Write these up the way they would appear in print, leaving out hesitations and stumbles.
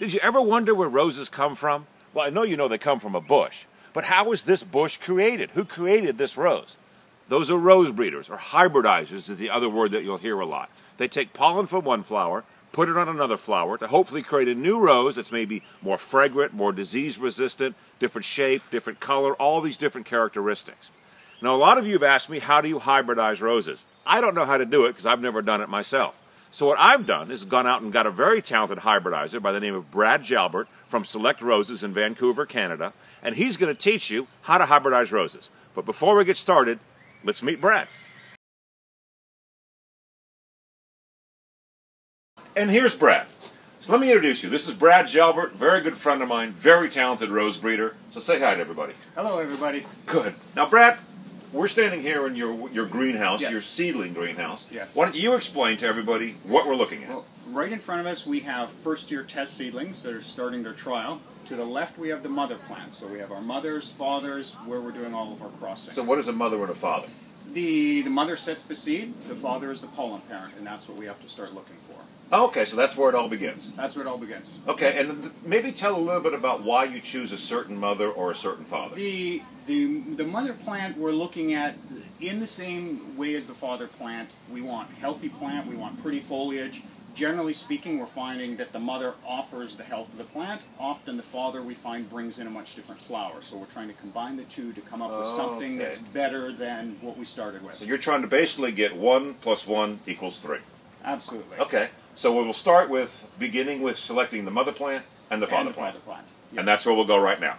Did you ever wonder where roses come from? Well, I know you know they come from a bush, but how was this bush created? Who created this rose? Those are rose breeders, or hybridizers is the other word that you'll hear a lot. They take pollen from one flower, put it on another flower to hopefully create a new rose that's maybe more fragrant, more disease resistant, different shape, different color, all these different characteristics. Now, a lot of you have asked me, how do you hybridize roses? I don't know how to do it because I've never done it myself. So what I've done is gone out and got a very talented hybridizer by the name of Brad Jalbert from Select Roses in Vancouver, Canada, and he's going to teach you how to hybridize roses. But before we get started, let's meet Brad. And here's Brad. So let me introduce you. This is Brad Jalbert, very good friend of mine, very talented rose breeder. So say hi to everybody. Hello, everybody. Good. Now, Brad, we're standing here in your greenhouse, yes. Your seedling greenhouse. Yes. Why don't you explain to everybody what we're looking at? Well, right in front of us, we have first-year test seedlings that are starting their trial. To the left, we have the mother plants. So we have our mothers, fathers, where we're doing all of our crossing. So what is a mother and a father? The mother sets the seed, the father is the pollen parent, and that's what we have to start looking for. Okay, so that's where it all begins. That's where it all begins. Okay, and maybe tell a little bit about why you choose a certain mother or a certain father. The mother plant we're looking at in the same way as the father plant. We want healthy plant, we want pretty foliage. Generally speaking, we're finding that the mother offers the health of the plant. Often the father, we find, brings in a much different flower. So we're trying to combine the two to come up with something that's better than what we started with. So you're trying to basically get 1 + 1 = 3. Absolutely. Okay. So we will start with beginning with selecting the mother plant and the father plant. Yes. And that's where we'll go right now.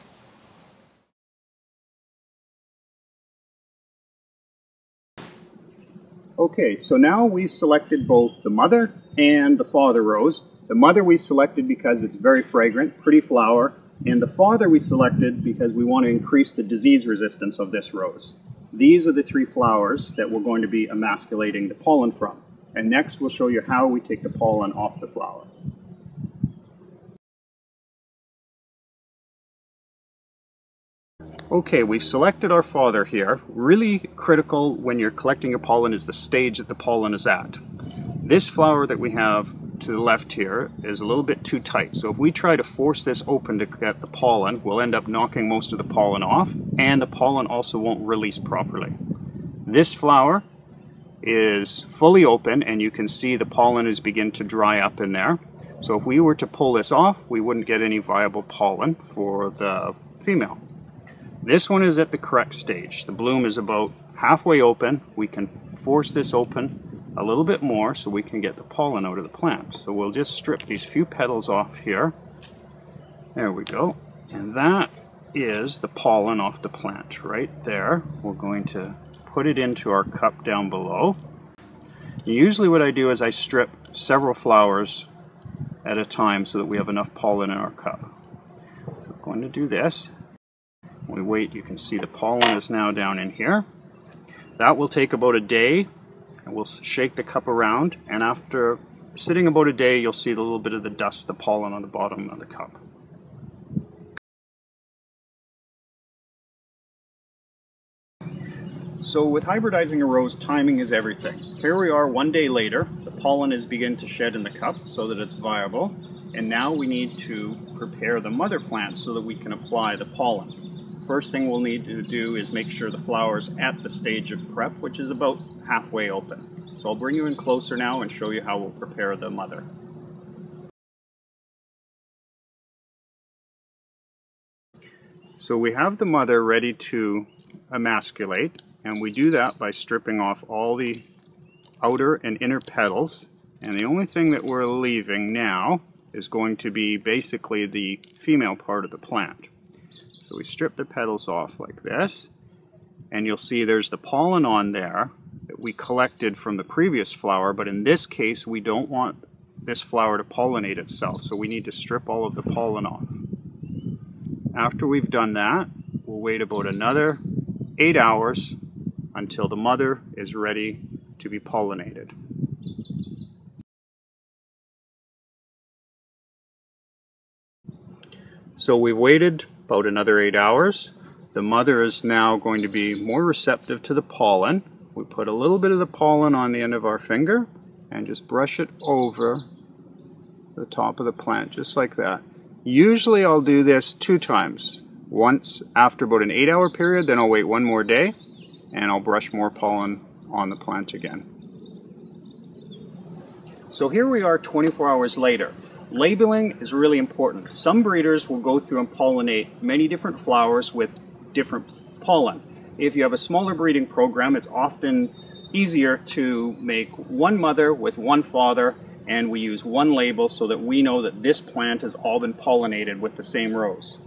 Okay, so now we've selected both the mother and the father rose. The mother we selected because it's very fragrant, pretty flower, and the father we selected because we want to increase the disease resistance of this rose. These are the three flowers that we're going to be emasculating the pollen from. And next, we'll show you how we take the pollen off the flower. Okay, we've selected our father here. Really critical when you're collecting a pollen is the stage that the pollen is at. This flower that we have to the left here is a little bit too tight. So if we try to force this open to get the pollen, we'll end up knocking most of the pollen off, and the pollen also won't release properly. This flower is fully open, and you can see the pollen is beginning to dry up in there. So if we were to pull this off, we wouldn't get any viable pollen for the female. This one is at the correct stage. The bloom is about halfway open. We can force this open a little bit more so we can get the pollen out of the plant. So we'll just strip these few petals off here. There we go. And that is the pollen off the plant right there. We're going to put it into our cup down below. Usually what I do is I strip several flowers at a time so that we have enough pollen in our cup. So I'm going to do this. We wait, you can see the pollen is now down in here. That will take about a day, and we'll shake the cup around, and after sitting about a day, you'll see the little bit of the dust, the pollen on the bottom of the cup. So with hybridizing a rose, timing is everything. Here we are 1 day later, the pollen is beginning to shed in the cup so that it's viable, and now we need to prepare the mother plant so that we can apply the pollen. First thing we'll need to do is make sure the flower's at the stage of prep, which is about halfway open. So I'll bring you in closer now and show you how we'll prepare the mother. So we have the mother ready to emasculate. And we do that by stripping off all the outer and inner petals. And the only thing that we're leaving now is going to be basically the female part of the plant. So we strip the petals off like this. And you'll see there's the pollen on there that we collected from the previous flower. But in this case, we don't want this flower to pollinate itself. So we need to strip all of the pollen off. After we've done that, we'll wait about another 8 hours until the mother is ready to be pollinated. So we've waited about another 8 hours. The mother is now going to be more receptive to the pollen. We put a little bit of the pollen on the end of our finger and just brush it over the top of the plant, just like that. Usually I'll do this 2 times. Once after about an 8-hour period, then I'll wait one more day and I'll brush more pollen on the plant again. So here we are 24 hours later. Labeling is really important. Some breeders will go through and pollinate many different flowers with different pollen. If you have a smaller breeding program, it's often easier to make one mother with one father, and we use one label so that we know that this plant has all been pollinated with the same rose.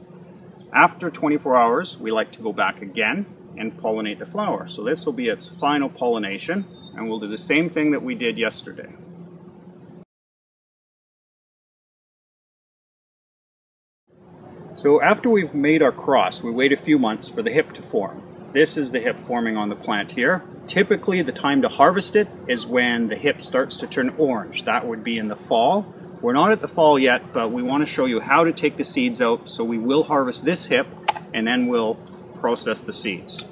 After 24 hours, we like to go back again and pollinate the flower. So this will be its final pollination, and we'll do the same thing that we did yesterday. So after we've made our cross, we wait a few months for the hip to form. This is the hip forming on the plant here. Typically, the time to harvest it is when the hip starts to turn orange. That would be in the fall. We're not at the fall yet, but we want to show you how to take the seeds out. So we will harvest this hip, and then we'll process the seeds.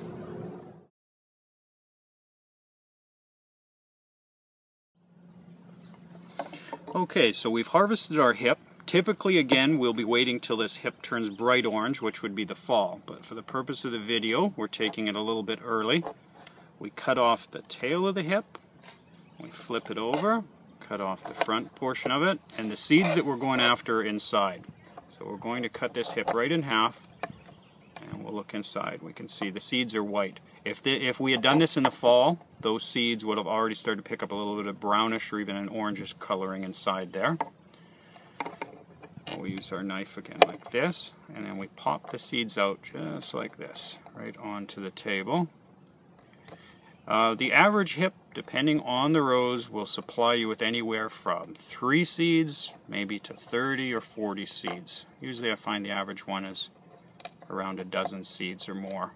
Okay, so we've harvested our hip. Typically, again, we'll be waiting till this hip turns bright orange, which would be the fall. But for the purpose of the video, we're taking it a little bit early. We cut off the tail of the hip, we flip it over, cut off the front portion of it, and the seeds that we're going after are inside. So we're going to cut this hip right in half, and we'll look inside. We can see the seeds are white. If we had done this in the fall, those seeds would have already started to pick up a little bit of brownish or even an orangish coloring inside there. We'll use our knife again like this, and then we pop the seeds out just like this, right onto the table. The average hip, depending on the rose, will supply you with anywhere from 3 seeds, maybe to 30 or 40 seeds. Usually I find the average one is around 12 seeds or more.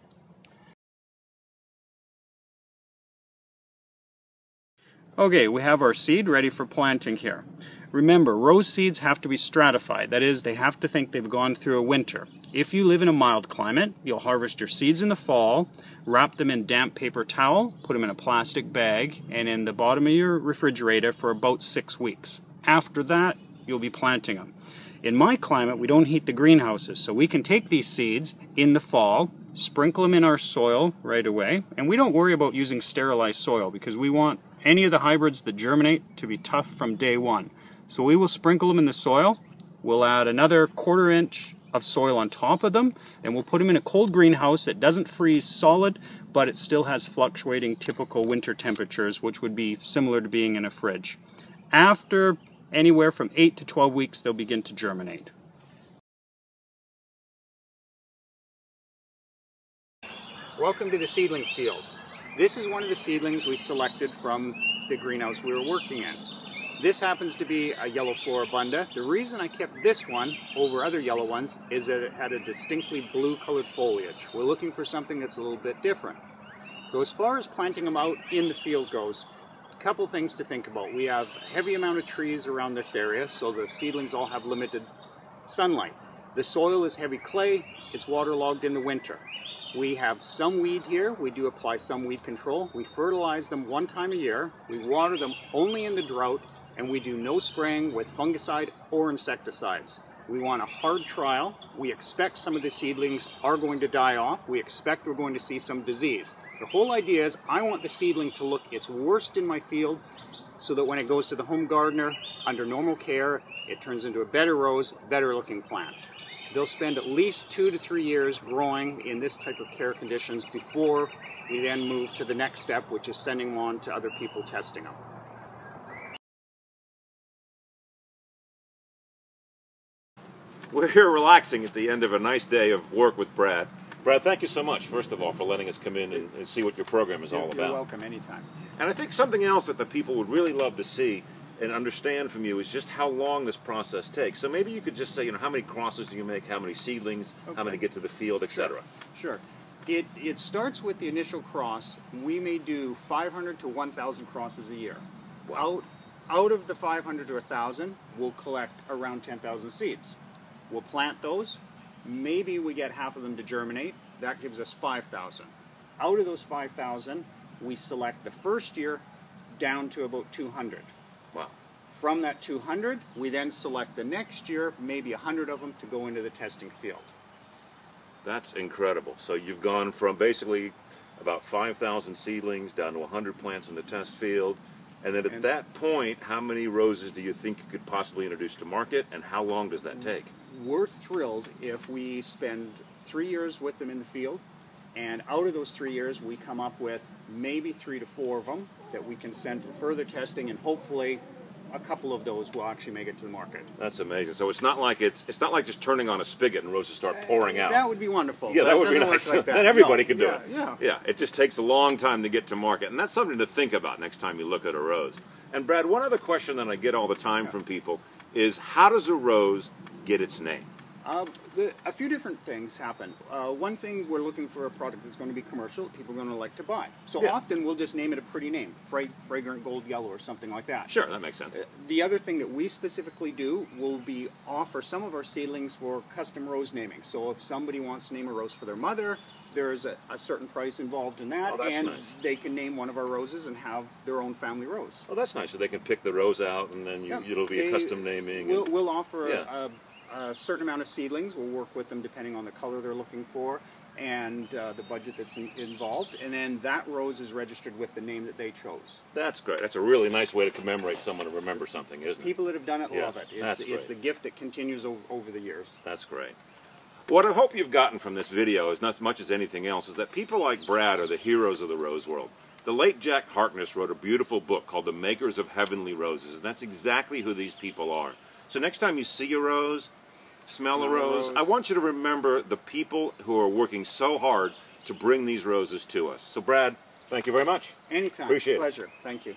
Okay, we have our seed ready for planting here. Remember, rose seeds have to be stratified. That is, they have to think they've gone through a winter. If you live in a mild climate, you'll harvest your seeds in the fall, wrap them in damp paper towel, put them in a plastic bag, and in the bottom of your refrigerator for about 6 weeks. After that, you'll be planting them. In my climate, we don't heat the greenhouses, so we can take these seeds in the fall, sprinkle them in our soil right away, and we don't worry about using sterilized soil because we want any of the hybrids that germinate to be tough from day one. So we will sprinkle them in the soil, we'll add another 1/4 inch of soil on top of them, and we'll put them in a cold greenhouse that doesn't freeze solid, but it still has fluctuating typical winter temperatures, which would be similar to being in a fridge. After anywhere from 8 to 12 weeks, they'll begin to germinate. Welcome to the seedling field. This is one of the seedlings we selected from the greenhouse we were working in. This happens to be a yellow floribunda. The reason I kept this one over other yellow ones is that it had a distinctly blue colored foliage. We're looking for something that's a little bit different. So as far as planting them out in the field goes, a couple things to think about. We have a heavy amount of trees around this area, so the seedlings all have limited sunlight. The soil is heavy clay, it's waterlogged in the winter. We have some weed here. We do apply some weed control. We fertilize them 1 time a year. We water them only in the drought, and we do no spraying with fungicide or insecticides. We want a hard trial. We expect some of the seedlings are going to die off. We expect we're going to see some disease. The whole idea is I want the seedling to look its worst in my field so that when it goes to the home gardener, under normal care, it turns into a better rose, better looking plant. They'll spend at least 2 to 3 years growing in this type of care conditions before we then move to the next step, which is sending them on to other people testing them. We're here relaxing at the end of a nice day of work with Brad. Brad, thank you so much, first of all, for letting us come in and see what your program is all about. You're welcome anytime. And I think something else that the people would really love to see and understand from you is just how long this process takes. So maybe you could just say, you know, how many crosses do you make, how many seedlings, okay, how many get to the field, etc. Sure. It starts with the initial cross. We may do 500 to 1,000 crosses a year. Wow. Out of the 500 to 1,000, we'll collect around 10,000 seeds. We'll plant those. Maybe we get half of them to germinate. That gives us 5,000. Out of those 5,000, we select the first year down to about 200. Wow. From that 200, we then select the next year, maybe 100 of them, to go into the testing field. That's incredible. So you've gone from basically about 5,000 seedlings down to 100 plants in the test field. And then at that point, how many roses do you think you could possibly introduce to market, and how long does that take? We're thrilled if we spend 3 years with them in the field, and out of those 3 years we come up with maybe 3 to 4 of them that we can send for further testing, and hopefully a couple of those will actually make it to the market. That's amazing. So it's not like it's not like just turning on a spigot and roses start pouring out. That would be wonderful. Yeah, that would be nice. Like that. Everybody can do it. Yeah. Yeah, it just takes a long time to get to market, and that's something to think about next time you look at a rose. And Brad, one other question that I get all the time from people is, how does a rose get its name? A few different things happen. One thing, we're looking for a product that's going to be commercial, people are going to like to buy. So often we'll just name it a pretty name, fragrant gold yellow or something like that. Sure, that makes sense. The other thing that we specifically do will be offer some of our seedlings for custom rose naming. So if somebody wants to name a rose for their mother, there's a certain price involved in that, and they can name one of our roses and have their own family rose. Oh, that's nice. So they can pick the rose out, and then it'll be a custom naming. We'll offer a certain amount of seedlings. We'll work with them depending on the color they're looking for and the budget that's involved, and then that rose is registered with the name that they chose. That's great. That's a really nice way to commemorate someone, to remember something, isn't it? People that have done it love it. It's the gift that continues over the years. That's great. What I hope you've gotten from this video, is not as much as anything else, is that people like Brad are the heroes of the rose world. The late Jack Harkness wrote a beautiful book called The Makers of Heavenly Roses, and that's exactly who these people are. So next time you see a rose, smell a rose, I want you to remember the people who are working so hard to bring these roses to us. So Brad, thank you very much. Anytime. Appreciate it. Pleasure. Thank you.